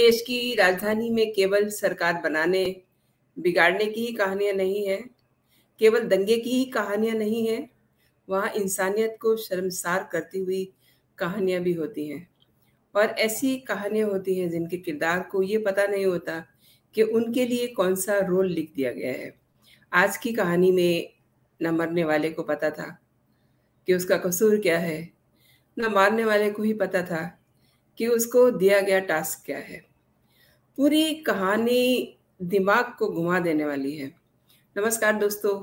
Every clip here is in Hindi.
देश की राजधानी में केवल सरकार बनाने बिगाड़ने की ही कहानियां नहीं है, केवल दंगे की ही कहानियां नहीं है, वहाँ इंसानियत को शर्मसार करती हुई कहानियां भी होती हैं। और ऐसी कहानियां होती हैं जिनके किरदार को ये पता नहीं होता कि उनके लिए कौन सा रोल लिख दिया गया है। आज की कहानी में न मरने वाले को पता था कि उसका कसूर क्या है, न मारने वाले को ही पता था कि उसको दिया गया टास्क क्या है। पूरी कहानी दिमाग को घुमा देने वाली है। नमस्कार दोस्तों,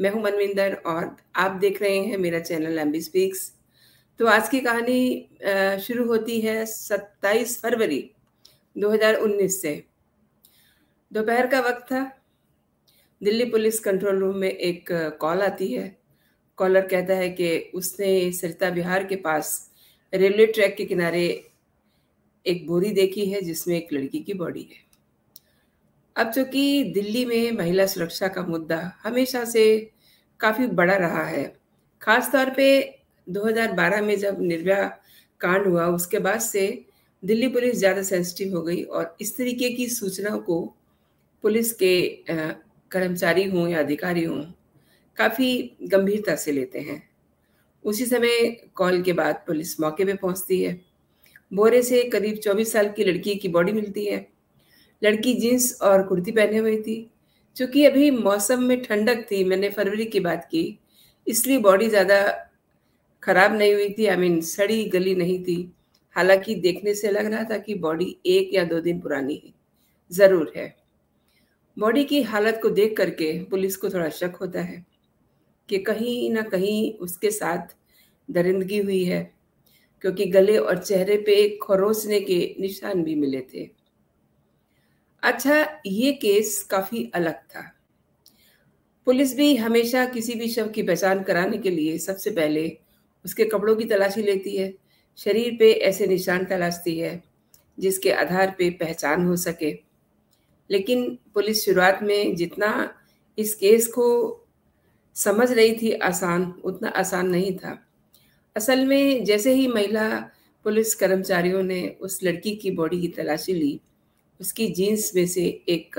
मैं हूं मनविंदर और आप देख रहे हैं मेरा चैनल एमबी स्पीक्स। तो आज की कहानी शुरू होती है 27 फरवरी 2019 से। दोपहर का वक्त था। दिल्ली पुलिस कंट्रोल रूम में एक कॉल आती है। कॉलर कहता है कि उसने सरिता बिहार के पास रेलवे ट्रैक के किनारे एक बोरी देखी है जिसमें एक लड़की की बॉडी है। अब चूंकि दिल्ली में महिला सुरक्षा का मुद्दा हमेशा से काफ़ी बड़ा रहा है, खासतौर पे 2012 में जब निर्भया कांड हुआ उसके बाद से दिल्ली पुलिस ज़्यादा सेंसिटिव हो गई और इस तरीके की सूचनाओं को पुलिस के कर्मचारी हों या अधिकारी हों काफ़ी गंभीरता से लेते हैं। उसी समय कॉल के बाद पुलिस मौके पे पहुंचती है। बोरे से करीब 24 साल की लड़की की बॉडी मिलती है। लड़की जीन्स और कुर्ती पहने हुई थी। चूँकि अभी मौसम में ठंडक थी, मैंने फरवरी की बात की, इसलिए बॉडी ज़्यादा खराब नहीं हुई थी, सड़ी गली नहीं थी। हालांकि देखने से लग रहा था कि बॉडी 1 या 2 दिन पुरानी है ज़रूर है। बॉडी की हालत को देख करके पुलिस को थोड़ा शक होता है कि कहीं ना कहीं उसके साथ दरिंदगी हुई है, क्योंकि गले और चेहरे पे खरोचने के निशान भी मिले थे। अच्छा, ये केस काफ़ी अलग था। पुलिस भी हमेशा किसी भी शव की पहचान कराने के लिए सबसे पहले उसके कपड़ों की तलाशी लेती है, शरीर पे ऐसे निशान तलाशती है जिसके आधार पे पहचान हो सके। लेकिन पुलिस शुरुआत में जितना इस केस को समझ रही थी उतना आसान नहीं था। असल में जैसे ही महिला पुलिस कर्मचारियों ने उस लड़की की बॉडी की तलाशी ली, उसकी जीन्स में से एक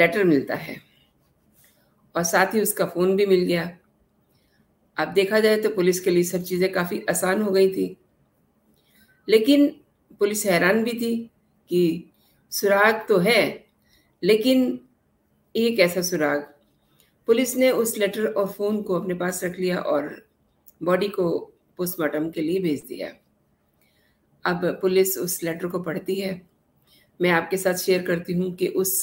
लेटर मिलता है और साथ ही उसका फ़ोन भी मिल गया। अब देखा जाए तो पुलिस के लिए सब चीज़ें काफ़ी आसान हो गई थी, लेकिन पुलिस हैरान भी थी कि सुराग तो है, लेकिन एक ऐसा सुराग। पुलिस ने उस लेटर और फ़ोन को अपने पास रख लिया और बॉडी को पोस्टमार्टम के लिए भेज दिया। अब पुलिस उस लेटर को पढ़ती है। मैं आपके साथ शेयर करती हूँ कि उस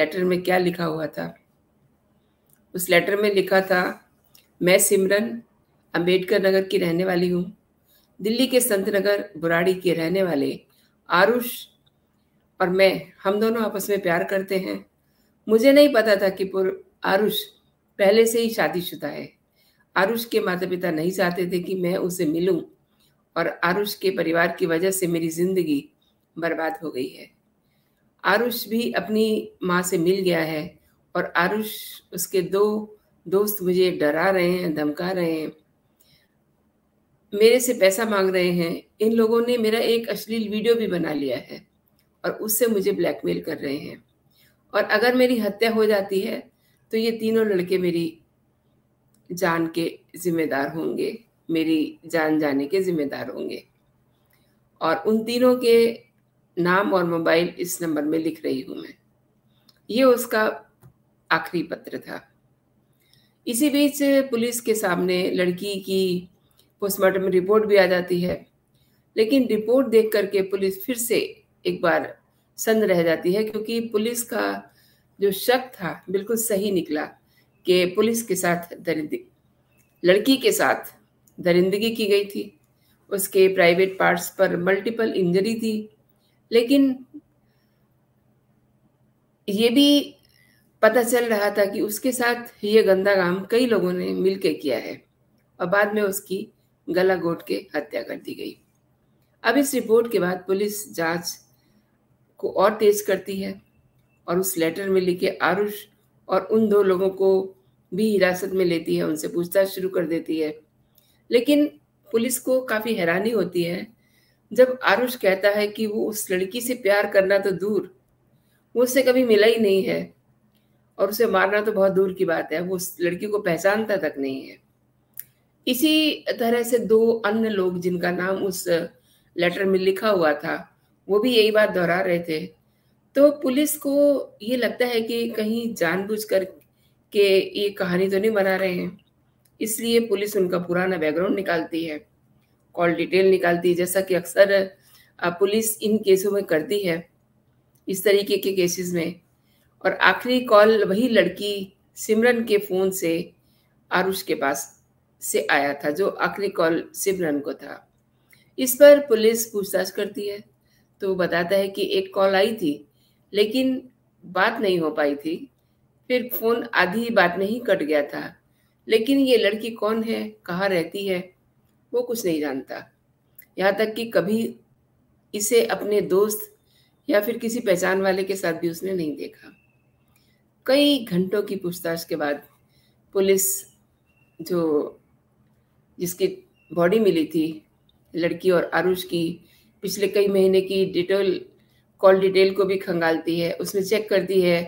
लेटर में क्या लिखा हुआ था। उस लेटर में लिखा था, मैं सिमरन अंबेडकर नगर की रहने वाली हूँ। दिल्ली के संत नगर बुराड़ी के रहने वाले आरुष और मैं, हम दोनों आपस में प्यार करते हैं। मुझे नहीं पता था कि आरुष पहले से ही शादीशुदा है। आरुष के माता पिता नहीं चाहते थे कि मैं उसे मिलूं और आरुष के परिवार की वजह से मेरी ज़िंदगी बर्बाद हो गई है। आरुष भी अपनी माँ से मिल गया है और आरुष उसके 2 दोस्त मुझे डरा रहे हैं, धमका रहे हैं, मेरे से पैसा मांग रहे हैं। इन लोगों ने मेरा एक अश्लील वीडियो भी बना लिया है और उससे मुझे ब्लैकमेल कर रहे हैं। और अगर मेरी हत्या हो जाती है तो ये तीनों लड़के मेरी जान के जिम्मेदार होंगे, मेरी जान जाने के जिम्मेदार होंगे। और उन तीनों के नाम और मोबाइल इस नंबर में लिख रही हूँ मैं। ये उसका आखिरी पत्र था। इसी बीच पुलिस के सामने लड़की की पोस्टमार्टम रिपोर्ट भी आ जाती है, लेकिन रिपोर्ट देख करके पुलिस फिर से एक बार सन्न रह जाती है, क्योंकि पुलिस का जो शक था बिल्कुल सही निकला कि पुलिस के साथ लड़की के साथ दरिंदगी की गई थी। उसके प्राइवेट पार्ट्स पर मल्टीपल इंजरी थी, लेकिन ये भी पता चल रहा था कि उसके साथ ये गंदा काम कई लोगों ने मिलकर किया है और बाद में उसकी गला घोंट के हत्या कर दी गई। अब इस रिपोर्ट के बाद पुलिस जांच को और तेज करती है और उस लेटर में लिखे आरुष और उन 2 लोगों को भी हिरासत में लेती है, उनसे पूछताछ शुरू कर देती है। लेकिन पुलिस को काफ़ी हैरानी होती है जब आरुष कहता है कि वो उस लड़की से प्यार करना तो दूर, वो उससे कभी मिला ही नहीं है और उसे मारना तो बहुत दूर की बात है, वो उस लड़की को पहचानता तक नहीं है। इसी तरह से दो अन्य लोग जिनका नाम उस लेटर में लिखा हुआ था वो भी यही बात दोहरा रहे थे। तो पुलिस को ये लगता है कि कहीं जानबूझकर के ये कहानी तो नहीं बना रहे हैं, इसलिए पुलिस उनका पुराना बैकग्राउंड निकालती है, कॉल डिटेल निकालती है, जैसा कि अक्सर पुलिस इन केसों में करती है, इस तरीके के केसेस में। और आखिरी कॉल वही लड़की सिमरन के फ़ोन से आरुष के पास से आया था, जो आखिरी कॉल सिमरन को था। इस पर पुलिस पूछताछ करती है तो वो बताता है कि एक कॉल आई थी लेकिन बात नहीं हो पाई थी, फिर फ़ोन आधी बात में ही कट गया था, लेकिन ये लड़की कौन है, कहाँ रहती है, वो कुछ नहीं जानता। यहाँ तक कि कभी इसे अपने दोस्त या फिर किसी पहचान वाले के साथ भी उसने नहीं देखा। कई घंटों की पूछताछ के बाद पुलिस जो जिसकी बॉडी मिली थी लड़की और आरुष की पिछले कई महीने की डिटेल कॉल डिटेल को भी खंगालती है, उसमें चेक करती है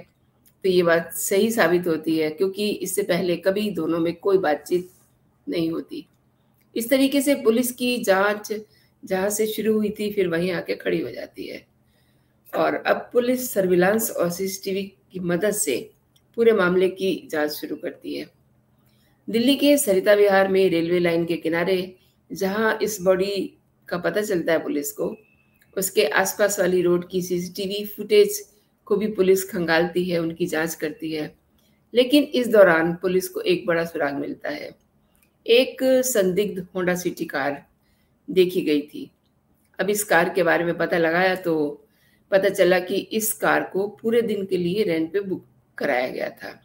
तो ये बात सही साबित होती है, क्योंकि इससे पहले कभी दोनों में कोई बातचीत नहीं होती। इस तरीके से पुलिस की जांच जहाँ से शुरू हुई थी फिर वहीं आके खड़ी हो जाती है और अब पुलिस सर्विलांस और सीसीटीवी की मदद से पूरे मामले की जांच शुरू करती है। दिल्ली के सरिता विहार में रेलवे लाइन के किनारे जहाँ इस बॉडी का पता चलता है पुलिस को, उसके आसपास वाली रोड की सीसीटीवी फुटेज को भी पुलिस खंगालती है, उनकी जांच करती है। लेकिन इस दौरान पुलिस को एक बड़ा सुराग मिलता है। एक संदिग्ध होंडा सिटी कार देखी गई थी। अब इस कार के बारे में पता लगाया तो पता चला कि इस कार को पूरे दिन के लिए रेंट पे बुक कराया गया था।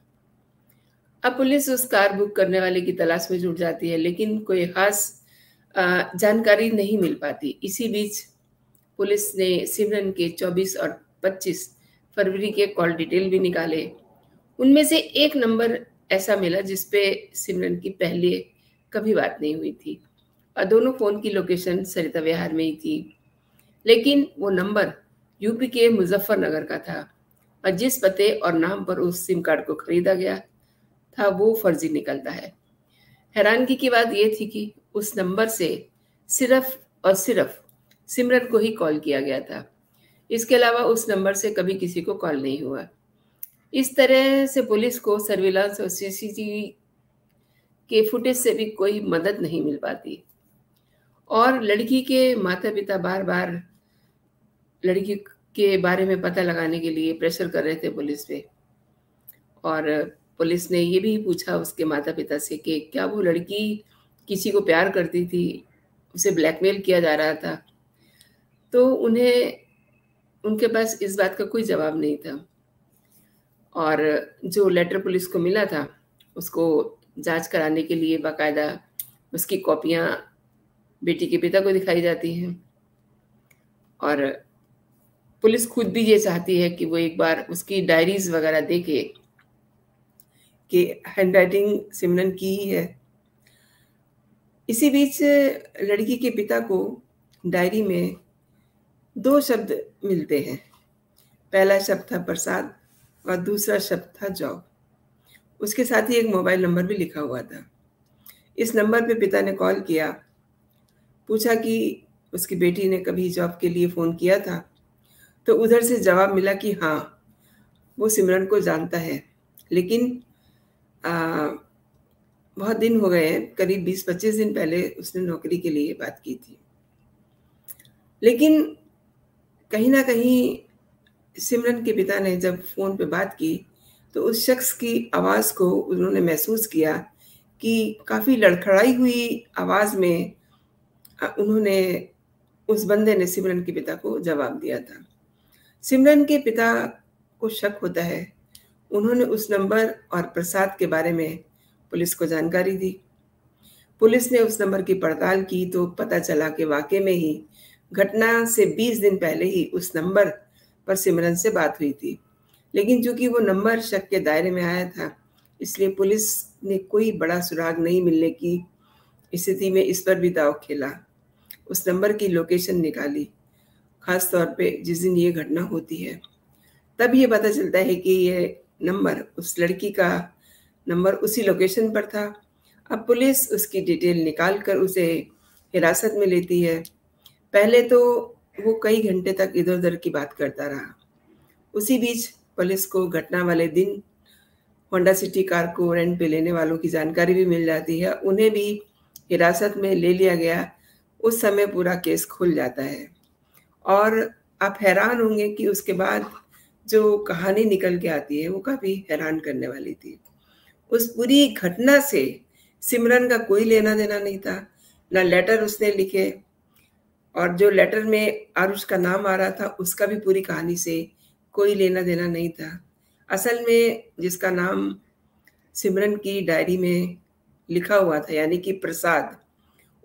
अब पुलिस उस कार बुक करने वाले की तलाश में जुट जाती है, लेकिन कोई खास जानकारी नहीं मिल पाती। इसी बीच पुलिस ने सिमरन के 24 और 25 फरवरी के कॉल डिटेल भी निकाले। उनमें से एक नंबर ऐसा मिला जिसपे सिमरन की पहले कभी बात नहीं हुई थी और दोनों फ़ोन की लोकेशन सरिता विहार में ही थी, लेकिन वो नंबर यूपी के मुजफ्फरनगर का था और जिस पते और नाम पर उस सिम कार्ड को खरीदा गया था वो फर्जी निकलता है। हैरानगी की बात ये थी कि उस नंबर से सिर्फ और सिर्फ सिमरन को ही कॉल किया गया था, इसके अलावा उस नंबर से कभी किसी को कॉल नहीं हुआ। इस तरह से पुलिस को सर्विलांस और सीसीटीवी के फुटेज से भी कोई मदद नहीं मिल पाती और लड़की के माता पिता बार बार लड़की के बारे में पता लगाने के लिए प्रेशर कर रहे थे पुलिस पे। और पुलिस ने ये भी पूछा उसके माता पिता से कि क्या वो लड़की किसी को प्यार करती थी, उसे ब्लैकमेल किया जा रहा था, तो उनके पास इस बात का कोई जवाब नहीं था। और जो लेटर पुलिस को मिला था उसको जांच कराने के लिए बाकायदा उसकी कॉपियां बेटी के पिता को दिखाई जाती हैं और पुलिस खुद भी ये चाहती है कि वो एक बार उसकी डायरीज वगैरह देखे कि हैंडराइटिंग सिमरन की ही है। इसी बीच लड़की के पिता को डायरी में दो शब्द मिलते हैं, पहला शब्द था प्रसाद और दूसरा शब्द था जॉब। उसके साथ ही एक मोबाइल नंबर भी लिखा हुआ था। इस नंबर पे पिता ने कॉल किया, पूछा कि उसकी बेटी ने कभी जॉब के लिए फ़ोन किया था, तो उधर से जवाब मिला कि हाँ वो सिमरन को जानता है, लेकिन बहुत दिन हो गए हैं, करीब 20-25 दिन पहले उसने नौकरी के लिए बात की थी। लेकिन कहीं ना कहीं सिमरन के पिता ने जब फ़ोन पे बात की तो उस शख्स की आवाज़ को उन्होंने महसूस किया कि काफ़ी लड़खड़ाई हुई आवाज़ में उन्होंने उस बंदे ने सिमरन के पिता को जवाब दिया था। सिमरन के पिता को शक होता है, उन्होंने उस नंबर और प्रसाद के बारे में पुलिस को जानकारी दी। पुलिस ने उस नंबर की पड़ताल की तो पता चला कि वाकई में ही घटना से 20 दिन पहले ही उस नंबर पर सिमरन से बात हुई थी, लेकिन चूँकि वो नंबर शक के दायरे में आया था इसलिए पुलिस ने कोई बड़ा सुराग नहीं मिलने की स्थिति में इस पर भी दाव खेला। उस नंबर की लोकेशन निकाली, खास तौर पे जिस दिन ये घटना होती है। तब ये पता चलता है कि ये नंबर, उस लड़की का नंबर उसी लोकेशन पर था। अब पुलिस उसकी डिटेल निकाल कर उसे हिरासत में लेती है। पहले तो वो कई घंटे तक इधर उधर की बात करता रहा। उसी बीच पुलिस को घटना वाले दिन होंडा सिटी कार को रेंट पे लेने वालों की जानकारी भी मिल जाती है, उन्हें भी हिरासत में ले लिया गया। उस समय पूरा केस खुल जाता है और आप हैरान होंगे कि उसके बाद जो कहानी निकल के आती है वो काफ़ी हैरान करने वाली थी। उस पूरी घटना से सिमरन का कोई लेना देना नहीं था, ना लेटर उसने लिखे, और जो लेटर में आरुष का नाम आ रहा था उसका भी पूरी कहानी से कोई लेना देना नहीं था। असल में जिसका नाम सिमरन की डायरी में लिखा हुआ था, यानी कि प्रसाद,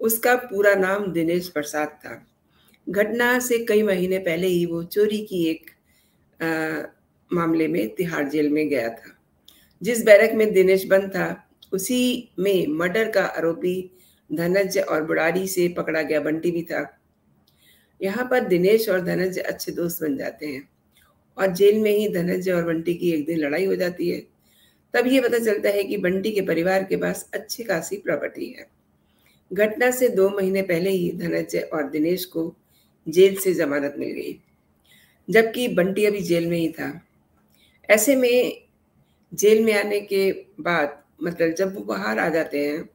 उसका पूरा नाम दिनेश प्रसाद था। घटना से कई महीने पहले ही वो चोरी की एक मामले में तिहाड़ जेल में गया था। जिस बैरक में दिनेश बंद था उसी में मर्डर का आरोपी धनंजय और बुढ़ारी से पकड़ा गया बंटी भी था। यहाँ पर दिनेश और धनंजय अच्छे दोस्त बन जाते हैं और जेल में ही धनंजय और बंटी की एक दिन लड़ाई हो जाती है। तब ये पता चलता है कि बंटी के परिवार के पास अच्छी खासी प्रॉपर्टी है। घटना से 2 महीने पहले ही धनंजय और दिनेश को जेल से जमानत मिल गई, जबकि बंटी अभी जेल में ही था। ऐसे में जेल में आने के बाद, मतलब जब वो बाहर आ जाते हैं,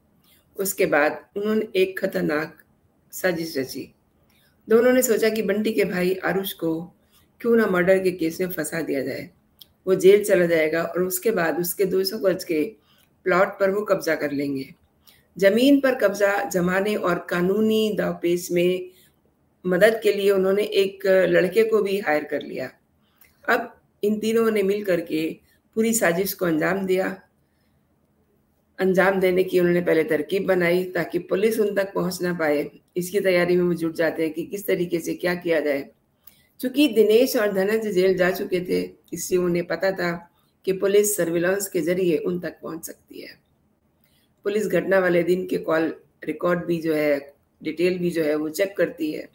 उसके बाद उन्होंने एक खतरनाक साजिश रची। दोनों ने सोचा कि बंटी के भाई आरुष को क्यों ना मर्डर के केस में फंसा दिया जाए, वो जेल चला जाएगा और उसके बाद उसके 200 गज के प्लॉट पर वो कब्जा कर लेंगे। ज़मीन पर कब्जा जमाने और कानूनी दावपेच में मदद के लिए उन्होंने एक लड़के को भी हायर कर लिया। अब इन तीनों ने मिल करके पूरी साजिश को अंजाम दिया। अंजाम देने की उन्होंने पहले तरकीब बनाई ताकि पुलिस उन तक पहुंच ना पाए। इसकी तैयारी में वो जुट जाते हैं कि किस तरीके से क्या किया जाए। चूँकि दिनेश और धनंजय जेल जा चुके थे, इसलिए उन्हें पता था कि पुलिस सर्विलांस के जरिए उन तक पहुंच सकती है। पुलिस घटना वाले दिन के कॉल रिकॉर्ड भी जो है, डिटेल भी जो है, वो चेक करती है।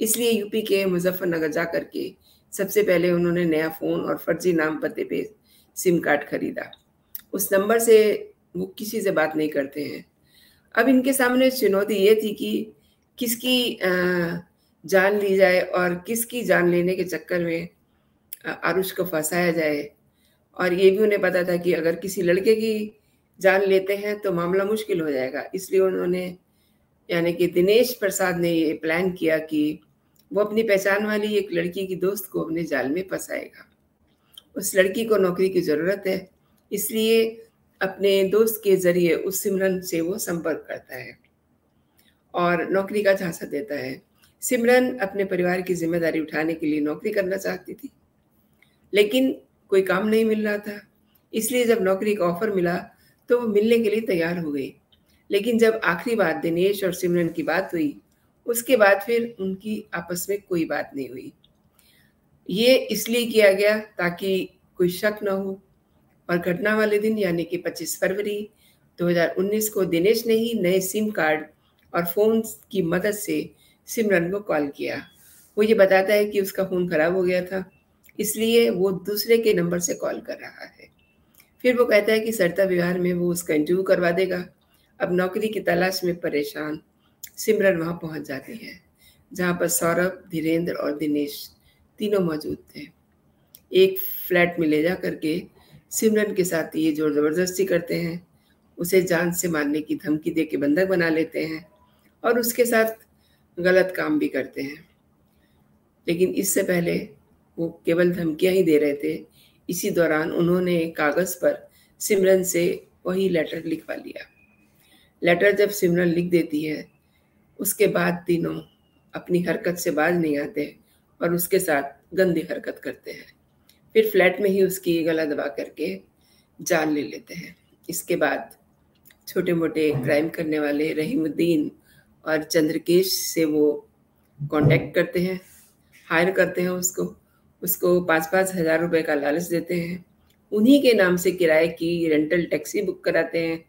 इसलिए यूपी के मुजफ्फरनगर जा कर के सबसे पहले उन्होंने नया फ़ोन और फर्जी नाम पते पे सिम कार्ड खरीदा। उस नंबर से वो किसी से बात नहीं करते हैं। अब इनके सामने चुनौती ये थी कि किसकी जान ली जाए और किसकी जान लेने के चक्कर में आरुष को फंसाया जाए। और ये भी उन्हें पता था कि अगर किसी लड़के की जान लेते हैं तो मामला मुश्किल हो जाएगा। इसलिए उन्होंने, यानी कि दिनेश प्रसाद ने ये प्लान किया कि वो अपनी पहचान वाली एक लड़की की दोस्त को अपने जाल में फंसाएगा। उस लड़की को नौकरी की ज़रूरत है, इसलिए अपने दोस्त के ज़रिए उस सिमरन से वो संपर्क करता है और नौकरी का झांसा देता है। सिमरन अपने परिवार की जिम्मेदारी उठाने के लिए नौकरी करना चाहती थी, लेकिन कोई काम नहीं मिल रहा था। इसलिए जब नौकरी का ऑफर मिला तो वो मिलने के लिए तैयार हो गई। लेकिन जब आखिरी बार दिनेश और सिमरन की बात हुई, उसके बाद फिर उनकी आपस में कोई बात नहीं हुई। ये इसलिए किया गया ताकि कोई शक न हो। और घटना वाले दिन, यानी कि 25 फरवरी 2019 को दिनेश ने ही नए सिम कार्ड और फ़ोन की मदद से सिमरन को कॉल किया। वो ये बताता है कि उसका फ़ोन ख़राब हो गया था, इसलिए वो दूसरे के नंबर से कॉल कर रहा है। फिर वो कहता है कि सरता विहार में वो उसका इंटरव्यू करवा देगा। अब नौकरी की तलाश में परेशान सिमरन वहाँ पहुँच जाती है, जहाँ पर सौरभ, धीरेंद्र और दिनेश तीनों मौजूद थे। एक फ्लैट में ले जा करके सिमरन के साथ ये जोर ज़बरदस्ती करते हैं, उसे जान से मारने की धमकी दे के बंधक बना लेते हैं और उसके साथ गलत काम भी करते हैं। लेकिन इससे पहले वो केवल धमकियाँ ही दे रहे थे। इसी दौरान उन्होंने कागज़ पर सिमरन से वही लेटर लिखवा लिया। लेटर जब सिमरन लिख देती है, उसके बाद तीनों अपनी हरकत से बाज नहीं आते और उसके साथ गंदी हरकत करते हैं। फिर फ्लैट में ही उसकी गला दबा करके जान ले लेते हैं। इसके बाद छोटे मोटे क्राइम करने वाले रहीमुद्दीन और चंद्रकेश से वो कांटेक्ट करते हैं, हायर करते हैं उसको 5-5 हज़ार रुपये का लालच देते हैं। उन्हीं के नाम से किराए की रेंटल टैक्सी बुक कराते हैं।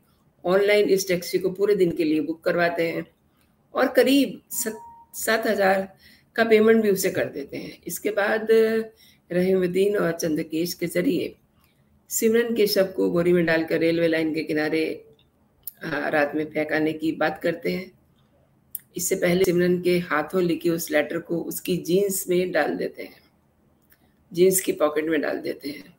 ऑनलाइन इस टैक्सी को पूरे दिन के लिए बुक करवाते हैं और करीब 7,000 का पेमेंट भी उसे कर देते हैं। इसके बाद रहीमुद्दीन और चंद्रकेश के जरिए सिमरन के शव को बोरी में डालकर रेलवे लाइन के किनारे रात में फेंकाने की बात करते हैं। इससे पहले सिमरन के हाथों लिखी उस लेटर को उसकी जीन्स में डाल देते हैं, जीन्स की पॉकेट में डाल देते हैं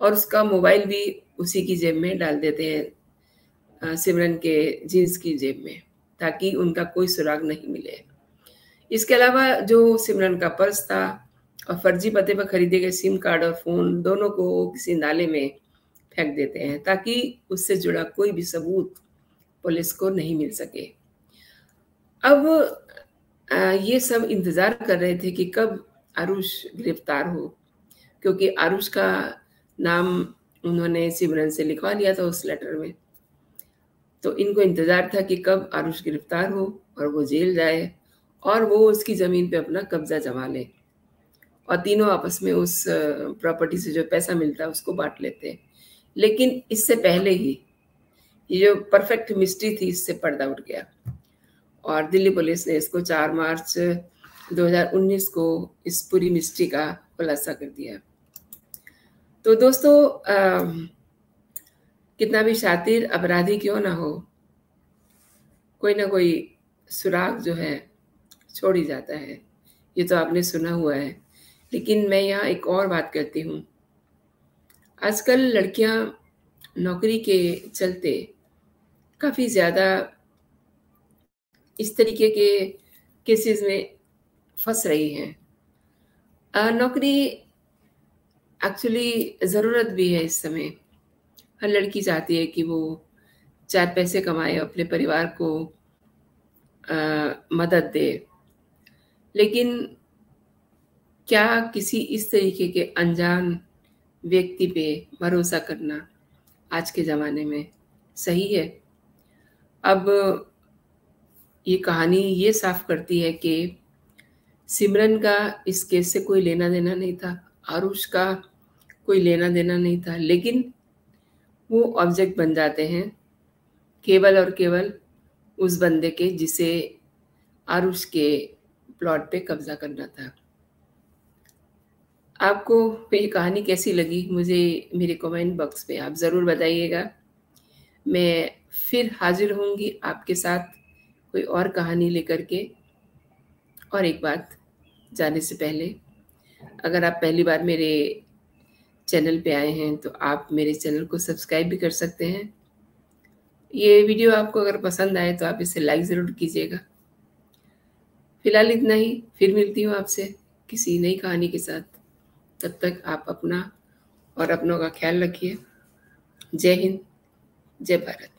और उसका मोबाइल भी उसी की जेब में डाल देते हैं, सिमरन के जीन्स की जेब में, ताकि उनका कोई सुराग नहीं मिले। इसके अलावा जो सिमरन का पर्स था और फर्जी पते पर खरीदे गए सिम कार्ड और फ़ोन दोनों को किसी नाले में फेंक देते हैं ताकि उससे जुड़ा कोई भी सबूत पुलिस को नहीं मिल सके। अब ये सब इंतज़ार कर रहे थे कि कब आरुष गिरफ्तार हो, क्योंकि आरुष का नाम उन्होंने सिमरन से लिखवा लिया था उस लेटर में। तो इनको इंतज़ार था कि कब आरुष गिरफ्तार हो और वो जेल जाए और वो उसकी ज़मीन पे अपना कब्जा जमा ले और तीनों आपस में उस प्रॉपर्टी से जो पैसा मिलता है उसको बांट लेते हैं। लेकिन इससे पहले ही ये जो परफेक्ट मिस्ट्री थी इससे पर्दा उठ गया और दिल्ली पुलिस ने इसको 4 मार्च 2019 को इस पूरी मिस्ट्री का खुलासा कर दिया। तो दोस्तों, कितना भी शातिर अपराधी क्यों ना हो, कोई ना कोई सुराग जो है छोड़ ही जाता है, ये तो आपने सुना हुआ है। लेकिन मैं यहाँ एक और बात करती हूँ। आजकल लड़कियाँ नौकरी के चलते काफ़ी ज़्यादा इस तरीके के केसेस में फंस रही हैं। नौकरी एक्चुअली ज़रूरत भी है इस समय, हर लड़की चाहती है कि वो 4 पैसे कमाए, अपने परिवार को मदद दे। लेकिन क्या किसी इस तरीके के अनजान व्यक्ति पे भरोसा करना आज के ज़माने में सही है? अब ये कहानी ये साफ करती है कि सिमरन का इस केस से कोई लेना देना नहीं था, आरुष का कोई लेना देना नहीं था, लेकिन वो ऑब्जेक्ट बन जाते हैं केवल और केवल उस बंदे के जिसे आरुष के प्लॉट पे कब्जा करना था। आपको ये कहानी कैसी लगी मुझे मेरे कमेंट बॉक्स में आप ज़रूर बताइएगा। मैं फिर हाजिर होंगी आपके साथ कोई और कहानी लेकर के। और एक बात जाने से पहले, अगर आप पहली बार मेरे चैनल पे आए हैं तो आप मेरे चैनल को सब्सक्राइब भी कर सकते हैं। ये वीडियो आपको अगर पसंद आए तो आप इसे लाइक ज़रूर कीजिएगा। फ़िलहाल इतना ही, फिर मिलती हूँ आपसे किसी नई कहानी के साथ। तब तक आप अपना और अपनों का ख्याल रखिए। जय हिंद, जय भारत।